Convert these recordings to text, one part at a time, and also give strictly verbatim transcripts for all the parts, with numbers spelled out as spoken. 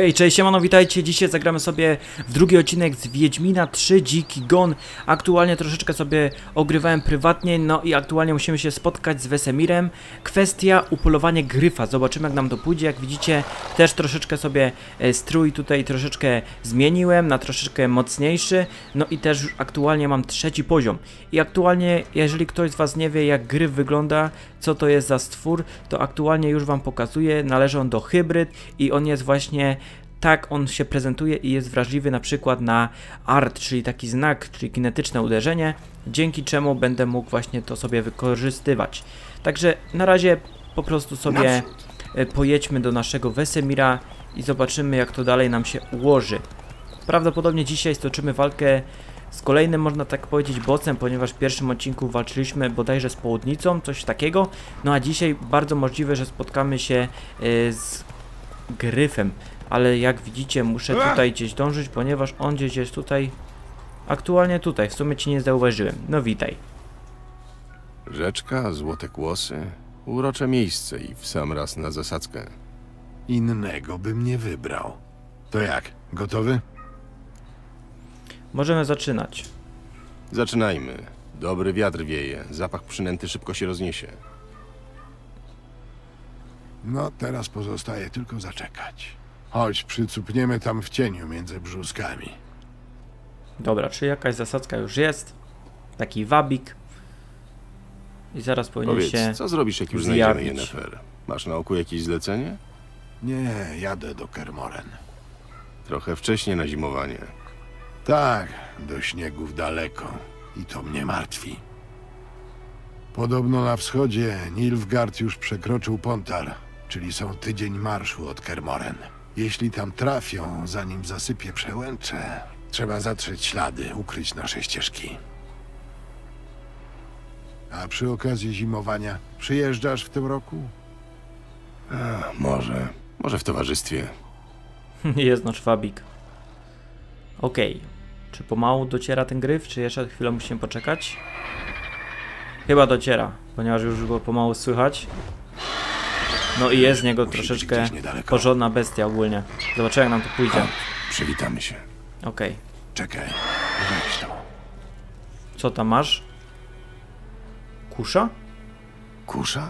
Hej, cześć, siemano, witajcie. Dzisiaj zagramy sobie w drugi odcinek z Wiedźmina trzy Dziki Gon. Aktualnie troszeczkę sobie ogrywałem prywatnie, no i aktualnie musimy się spotkać z Wesemirem. Kwestia upolowanie gryfa. Zobaczymy, jak nam to pójdzie. Jak widzicie, też troszeczkę sobie strój tutaj troszeczkę zmieniłem na troszeczkę mocniejszy. No i też już aktualnie mam trzeci poziom. I aktualnie, jeżeli ktoś z was nie wie, jak gryf wygląda, co to jest za stwór, to aktualnie już wam pokazuję. Należy on do hybryd i on jest właśnie tak, on się prezentuje i jest wrażliwy na przykład na art, czyli taki znak, czyli kinetyczne uderzenie, dzięki czemu będę mógł właśnie to sobie wykorzystywać. Także na razie po prostu sobie pojedźmy do naszego Wesemira i zobaczymy, jak to dalej nam się ułoży. Prawdopodobnie dzisiaj stoczymy walkę z kolejnym, można tak powiedzieć, bossem, ponieważ w pierwszym odcinku walczyliśmy bodajże z południcą, coś takiego. No a dzisiaj bardzo możliwe, że spotkamy się yy, z gryfem. Ale jak widzicie, muszę tutaj gdzieś dążyć, ponieważ on gdzieś jest tutaj. Aktualnie tutaj, w sumie ci nie zauważyłem. No witaj. Rzeczka, złote kłosy, urocze miejsce i w sam raz na zasadzkę. Innego bym nie wybrał. To jak, gotowy? Możemy zaczynać. Zaczynajmy. Dobry wiatr wieje, zapach przynęty szybko się rozniesie. No teraz pozostaje tylko zaczekać. Chodź, przycupniemy tam w cieniu między brzuskami. Dobra, czy jakaś zasadzka już jest? Taki wabik. I zaraz powinien Powiedz, się co zrobisz, jak już znajdziemy Yennefer? Masz na oku jakieś zlecenie? Nie, jadę do Kaer Morhen. Trochę wcześnie na zimowanie. Tak, do śniegów daleko. I to mnie martwi. Podobno na wschodzie Nilfgaard już przekroczył Pontar, czyli są tydzień marszu od Kaer Morhen. Jeśli tam trafią, zanim zasypie przełęcze, trzeba zatrzeć ślady, ukryć nasze ścieżki. A przy okazji zimowania, przyjeżdżasz w tym roku? A, może. Może w towarzystwie. Jest nasz wabik. Okej. Okay. Czy pomału dociera ten gryf, czy jeszcze chwilę musimy poczekać? Chyba dociera, ponieważ już go pomału słychać. No i jest z niego Musi troszeczkę porządna bestia ogólnie. Zobaczymy, jak nam to pójdzie. Chodź, przywitamy się. Okej. Okay. Czekaj, weź to. Co tam masz? Kusza? Kusza?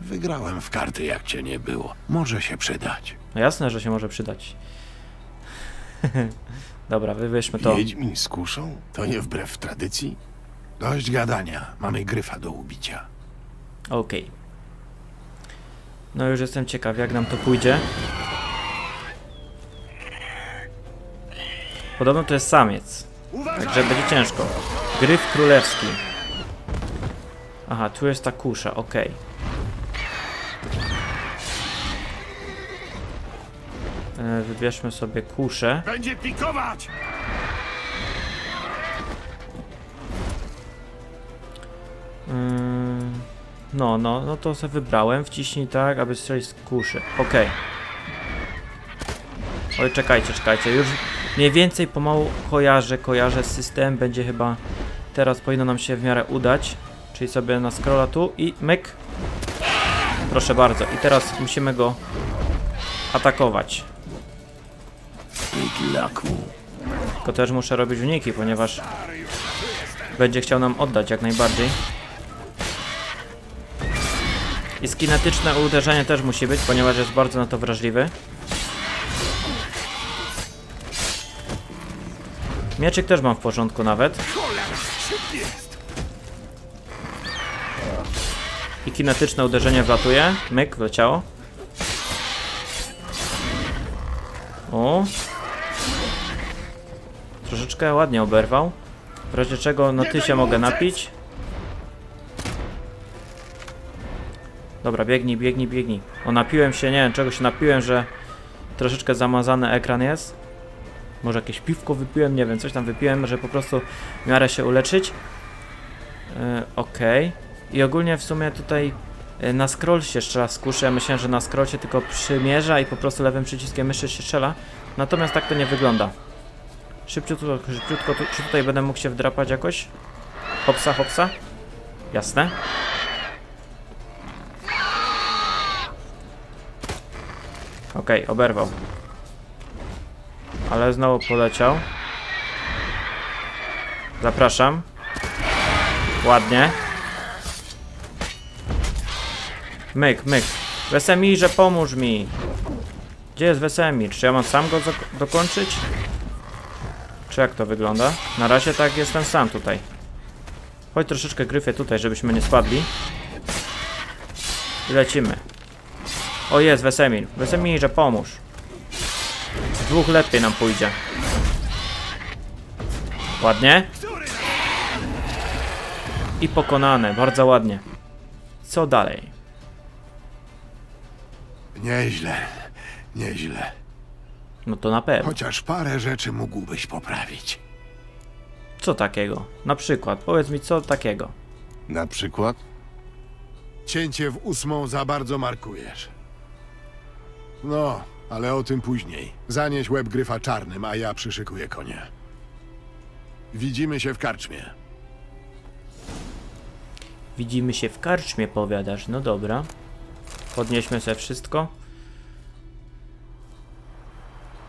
Wygrałem w karty, jak cię nie było. Może się przydać. No jasne, że się może przydać. Dobra, wywieźmy to. Wiedźmin z kuszą? To nie wbrew tradycji? Dość gadania. Mamy gryfa do ubicia. Okej. Okay. No już jestem ciekaw, jak nam to pójdzie. Podobno to jest samiec. Także będzie ciężko. Gryf królewski. Aha, tu jest ta kusza, okej. Okay. Wybierzmy sobie kuszę. Będzie pikować! Hmm. No, no, no to sobie wybrałem. Wciśnij tak, aby strzelić z kuszy. Okej. Okay. Oj, czekajcie, czekajcie. Już mniej więcej pomału kojarzę, kojarzę system. Będzie chyba... Teraz powinno nam się w miarę udać. Czyli sobie na scrolla tu i myk. Proszę bardzo. I teraz musimy go atakować. Tylko też muszę robić uniki, ponieważ będzie chciał nam oddać jak najbardziej. I kinetyczne uderzenie też musi być, ponieważ jest bardzo na to wrażliwy. Mieczyk też mam w porządku nawet. I kinetyczne uderzenie wlatuje. Myk, wleciało. O. Troszeczkę ładnie oberwał. W razie czego na ty się mogę napić. Dobra, biegnij, biegnij, biegnij. O, napiłem się, nie wiem czego się napiłem, że troszeczkę zamazany ekran jest. Może jakieś piwko wypiłem, nie wiem, coś tam wypiłem, że po prostu w miarę się uleczyć. Yy, Okej. Okay. I ogólnie w sumie tutaj yy, na scroll się strzela z kuszy. Ja myślałem, że na scroll się tylko przymierza i po prostu lewym przyciskiem myszy się strzela. Natomiast tak to nie wygląda. Szybciutko, szybciutko. Tu, czy tutaj będę mógł się wdrapać jakoś? Hopsa, hopsa. Jasne. Ok, Okej, okay, oberwał. Ale znowu poleciał. Zapraszam. Ładnie. Myk, myk. Wesemirze, pomóż mi. Gdzie jest Wesemir? Czy ja mam sam go dokończyć? Czy jak to wygląda? Na razie tak, jestem sam tutaj. Chodź troszeczkę gryfię tutaj, żebyśmy nie spadli. I lecimy. O, jest Wesemir. Wesemirze, pomóż. Dwóch lepiej nam pójdzie. Ładnie. I pokonane, bardzo ładnie. Co dalej? Nieźle, nieźle. No to na pewno. Chociaż parę rzeczy mógłbyś poprawić. Co takiego? Na przykład, powiedz mi, co takiego? Na przykład? Cięcie w ósmą za bardzo markujesz. No, ale o tym później. Zanieś łeb gryfa czarnym, a ja przyszykuję konia. Widzimy się w karczmie. Widzimy się w karczmie, powiadasz. No dobra. Podnieśmy sobie wszystko.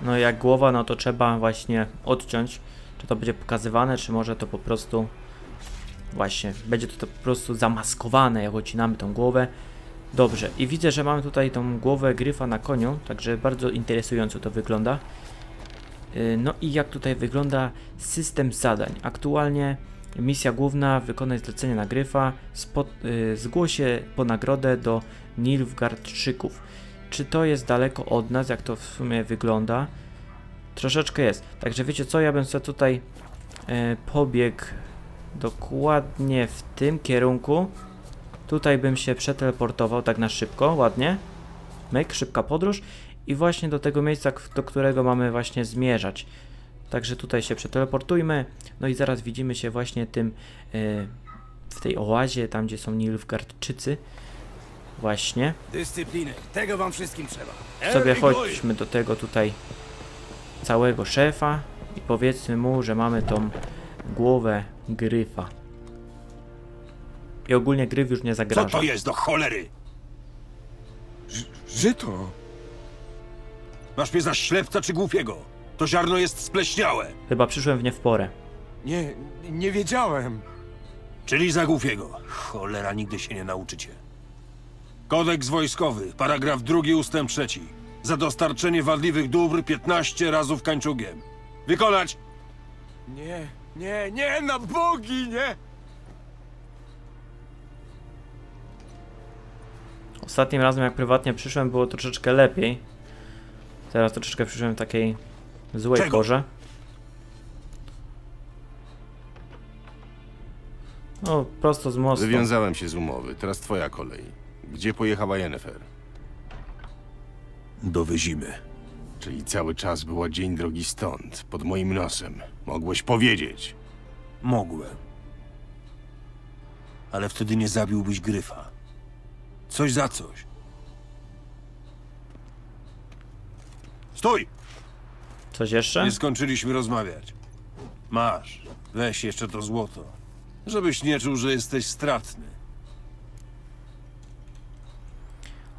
No jak głowa, no to trzeba właśnie odciąć. Czy to będzie pokazywane, czy może to po prostu... Właśnie, będzie to, to po prostu zamaskowane, jak odcinamy tą głowę. Dobrze, i widzę, że mamy tutaj tą głowę gryfa na koniu, także bardzo interesująco to wygląda. No i jak tutaj wygląda system zadań. Aktualnie misja główna, wykonaj zlecenie na gryfa, spod, yy, zgłosie po nagrodę do Nilfgaardczyków. Czy to jest daleko od nas, jak to w sumie wygląda? Troszeczkę jest. Także wiecie co, ja bym sobie tutaj yy, pobiegł dokładnie w tym kierunku. Tutaj bym się przeteleportował tak na szybko, ładnie. Myk, szybka podróż. I właśnie do tego miejsca, do którego mamy właśnie zmierzać. Także tutaj się przeteleportujmy. No i zaraz widzimy się właśnie tym yy, w tej oazie, tam gdzie są Nilfgaardczycy. Właśnie. Dyscypliny, tego wam wszystkim trzeba. Sobie chodźmy do tego tutaj całego szefa i powiedzmy mu, że mamy tą głowę gryfa. I ogólnie gryf już nie zagraża. Co to jest do cholery? Żyto. Masz mnie za ślepca czy głupiego? To ziarno jest spleśniałe. Chyba przyszłem w nie w porę. Nie, nie wiedziałem. Czyli za głupiego. Cholera, nigdy się nie nauczycie. Kodeks wojskowy, paragraf drugi, ustęp trzeci. Za dostarczenie wadliwych dóbr piętnaście razów kańczugiem. Wykonać! Nie, nie, nie, na bogi, nie! Ostatnim razem, jak prywatnie przyszłem, było troszeczkę lepiej. Teraz troszeczkę przyszłem w takiej złej Czego? porze. No, prosto z mostu. Wywiązałem się z umowy, teraz twoja kolej. Gdzie pojechała Yennefer? Do Wyzimy. Czyli cały czas była dzień drogi stąd, pod moim nosem. Mogłeś powiedzieć. Mogłem. Ale wtedy nie zabiłbyś gryfa. Coś za coś. Stój! Coś jeszcze? Nie skończyliśmy rozmawiać. Masz, weź jeszcze to złoto. Żebyś nie czuł, że jesteś stratny.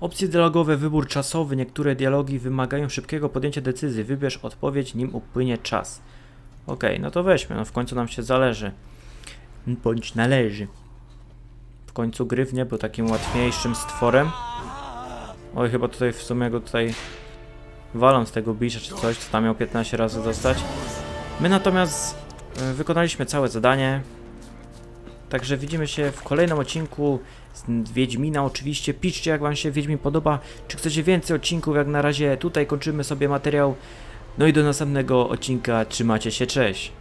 Opcje dialogowe, wybór czasowy. Niektóre dialogi wymagają szybkiego podjęcia decyzji. Wybierz odpowiedź, nim upłynie czas. Okej, okay, no to weźmy. No w końcu nam się zależy. Bądź należy. W końcu gryf nie był takim łatwiejszym stworem. Oj, chyba tutaj w sumie go tutaj walą z tego bicia czy coś, co tam miał piętnaście razy dostać. My natomiast wykonaliśmy całe zadanie. Także widzimy się w kolejnym odcinku z Wiedźmina oczywiście. Piszcie, jak wam się Wiedźmin podoba. Czy chcecie więcej odcinków, jak na razie tutaj kończymy sobie materiał. No i do następnego odcinka. Trzymajcie się, cześć!